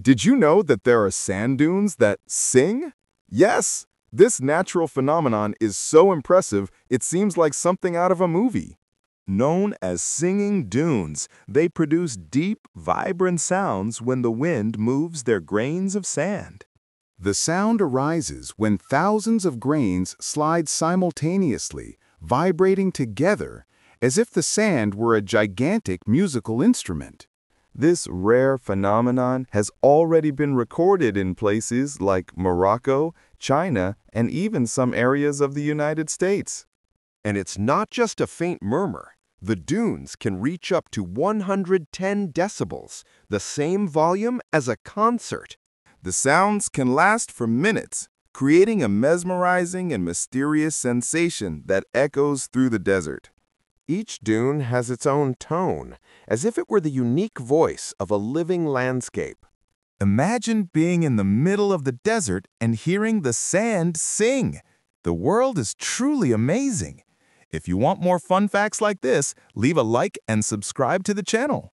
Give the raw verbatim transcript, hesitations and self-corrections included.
Did you know that there are sand dunes that sing? Yes! This natural phenomenon is so impressive, it seems like something out of a movie. Known as singing dunes, they produce deep, vibrant sounds when the wind moves their grains of sand. The sound arises when thousands of grains slide simultaneously, vibrating together, as if the sand were a gigantic musical instrument. This rare phenomenon has already been recorded in places like Morocco, China, and even some areas of the United States. And it's not just a faint murmur. The dunes can reach up to one hundred ten decibels, the same volume as a concert. The sounds can last for minutes, creating a mesmerizing and mysterious sensation that echoes through the desert. Each dune has its own tone, as if it were the unique voice of a living landscape. Imagine being in the middle of the desert and hearing the sand sing. The world is truly amazing. If you want more fun facts like this, leave a like and subscribe to the channel.